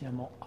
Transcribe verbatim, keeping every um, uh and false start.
diamant A.